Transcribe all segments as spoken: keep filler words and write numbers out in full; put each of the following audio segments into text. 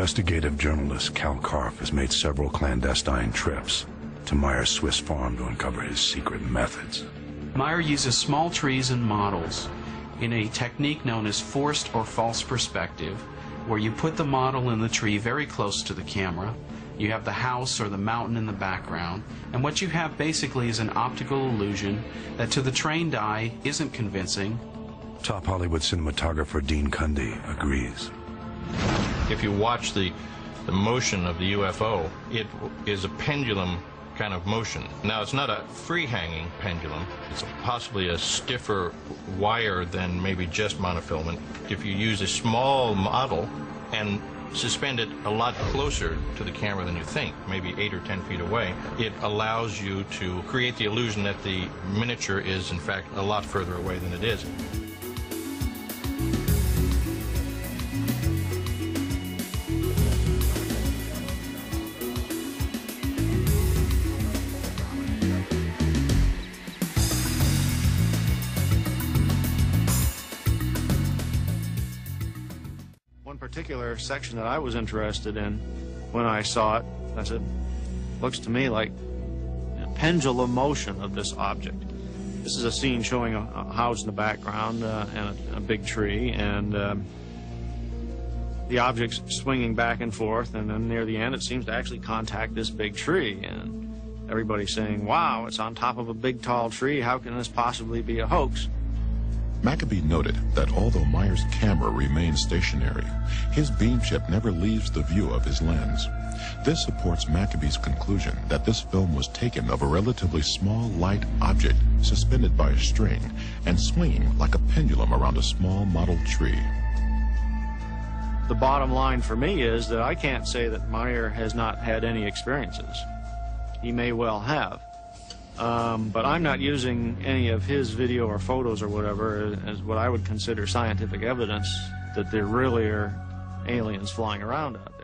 Investigative journalist Kal Korff has made several clandestine trips to Meyer's Swiss farm to uncover his secret methods. Meyer uses small trees and models in a technique known as forced or false perspective, where you put the model in the tree very close to the camera. You have the house or the mountain in the background, and what you have basically is an optical illusion that to the trained eye isn't convincing. Top Hollywood cinematographer Dean Cundey agrees. If you watch the, the motion of the U F O, it is a pendulum kind of motion. Now, it's not a free-hanging pendulum. It's possibly a stiffer wire than maybe just monofilament. If you use a small model and suspend it a lot closer to the camera than you think, maybe eight or ten feet away, it allows you to create the illusion that the miniature is, in fact, a lot further away than it is. Particular section that I was interested in, when I saw it, I said, looks to me like a pendulum motion of this object. This is a scene showing a, a house in the background uh, and a, a big tree, and um, the object's swinging back and forth, and then near the end it seems to actually contact this big tree, and everybody's saying, wow, it's on top of a big tall tree, how can this possibly be a hoax? Maccabee noted that although Meyer's camera remains stationary, his beam ship never leaves the view of his lens. This supports Maccabee's conclusion that this film was taken of a relatively small light object suspended by a string and swinging like a pendulum around a small model tree. The bottom line for me is that I can't say that Meyer has not had any experiences. He may well have. Um, but I'm not using any of his video or photos or whatever as what I would consider scientific evidence that there really are aliens flying around out there.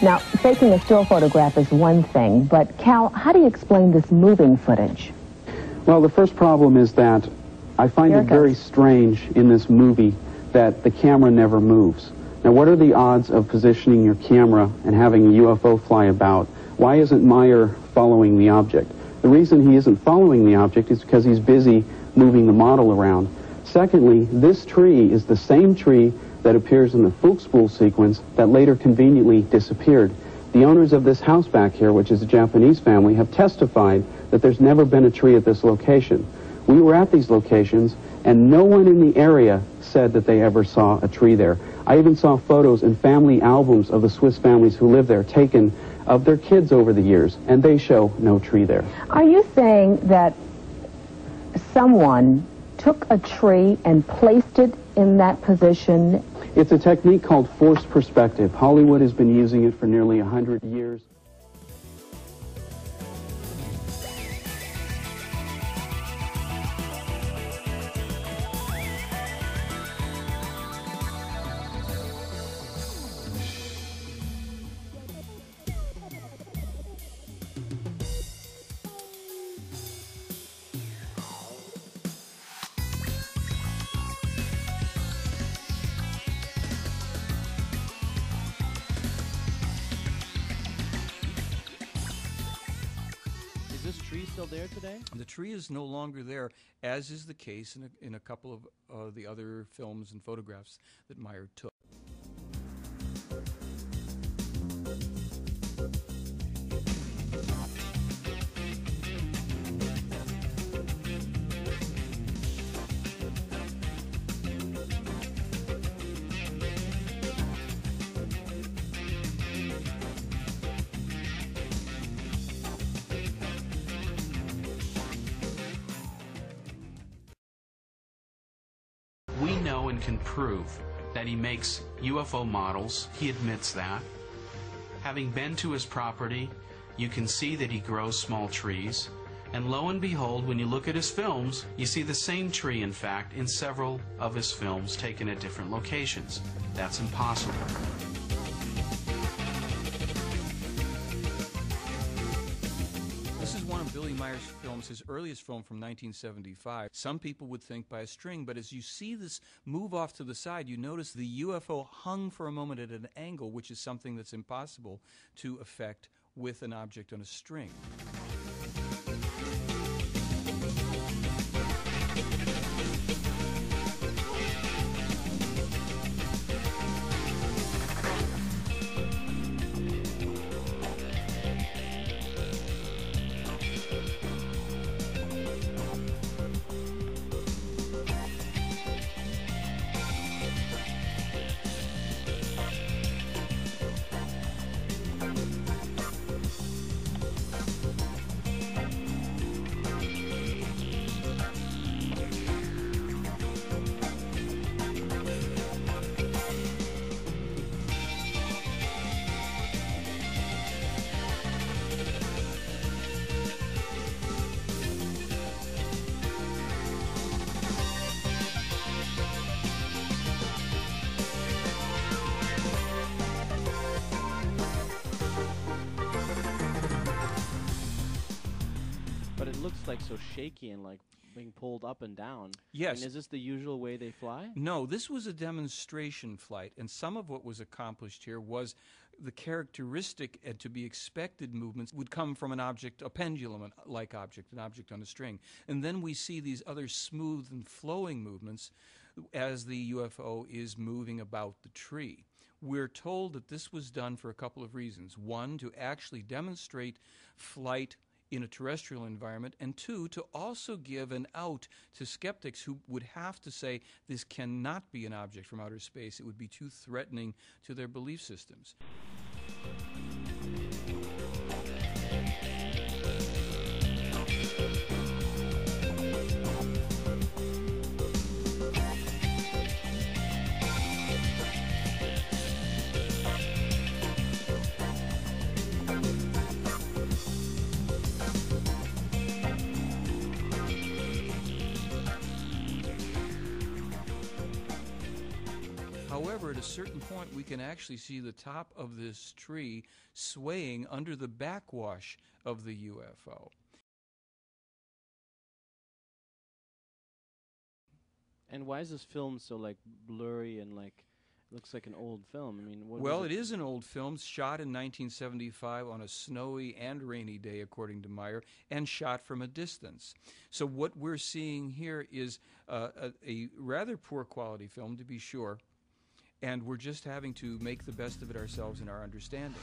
Now, faking a still photograph is one thing, but Kal, how do you explain this moving footage? Well, the first problem is that I find it very strange in this movie that the camera never moves. Now, what are the odds of positioning your camera and having a U F O fly about? Why isn't Meyer following the object? The reason he isn't following the object is because he's busy moving the model around. Secondly, this tree is the same tree that appears in the Fuchsbühl sequence that later conveniently disappeared. The owners of this house back here, which is a Japanese family, have testified that there's never been a tree at this location. We were at these locations, and no one in the area said that they ever saw a tree there. I even saw photos and family albums of the Swiss families who live there taken of their kids over the years, and they show no tree there. Are you saying that someone took a tree and placed it in that position. It's a technique called forced perspective. Hollywood has been using it for nearly one hundred years. Is this tree still there today? The tree is no longer there, as is the case in a, in a couple of uh, the other films and photographs that Meyer took. We know and can prove that he makes U F O models. He admits that. Having been to his property, you can see that he grows small trees. And lo and behold, when you look at his films, you see the same tree, in fact, in several of his films taken at different locations. That's impossible. One of Billy Meyer's films, his earliest film from nineteen seventy-five, some people would think by a string, but as you see this move off to the side, you notice the U F O hung for a moment at an angle, which is something that's impossible to affect with an object on a string. Looks like so shaky and like being pulled up and down. Yes. I mean, is this the usual way they fly? No, this was a demonstration flight, and some of what was accomplished here was the characteristic and to be expected movements would come from an object, a pendulum-like object, an object on a string. And then we see these other smooth and flowing movements as the U F O is moving about the tree. We're told that this was done for a couple of reasons. One, to actually demonstrate flight in a terrestrial environment, and two, to also give an out to skeptics who would have to say this cannot be an object from outer space. It would be too threatening to their belief systems. However, at a certain point, we can actually see the top of this tree swaying under the backwash of the U F O. And why is this film so like blurry and like it looks like an old film? I mean, what well, it is an old film, shot in nineteen seventy-five on a snowy and rainy day, according to Meyer, and shot from a distance. So what we're seeing here is uh, a, a rather poor quality film, to be sure. And we're just having to make the best of it ourselves in our understanding.